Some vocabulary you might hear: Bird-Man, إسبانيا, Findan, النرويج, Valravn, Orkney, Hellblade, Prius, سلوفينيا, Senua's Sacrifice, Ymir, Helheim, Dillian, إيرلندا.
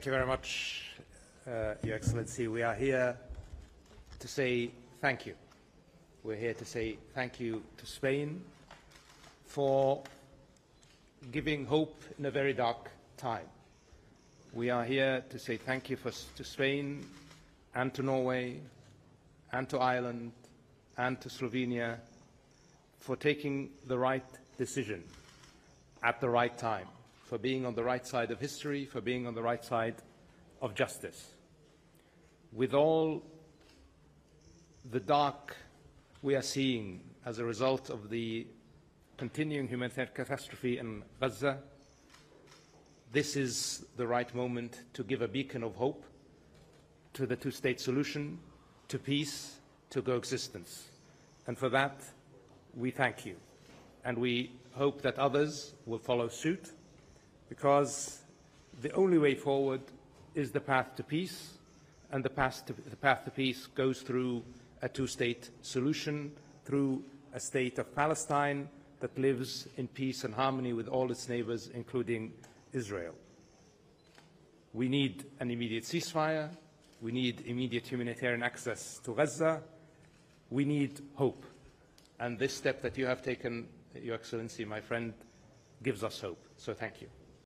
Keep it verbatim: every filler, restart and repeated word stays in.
Thank you very much, uh, Your Excellency. We are here to say thank you. We're here to say thank you to Spain for giving hope in a very dark time. We are here to say thank you for, to Spain and to Norway and to Ireland and to Slovenia for taking the right decision at the right time, for being on the right side of history, for being on the right side of justice. With all the dark we are seeing as a result of the continuing humanitarian catastrophe in Gaza, this is the right moment to give a beacon of hope to the two-state solution, to peace, to coexistence. And for that, we thank you. And we hope that others will follow suit, because the only way forward is the path to peace, and the path to, the path to peace goes through a two-state solution, through a state of Palestine that lives in peace and harmony with all its neighbors, including Israel. We need an immediate ceasefire. We need immediate humanitarian access to Gaza. We need hope. And this step that you have taken, Your Excellency, my friend, gives us hope. So thank you.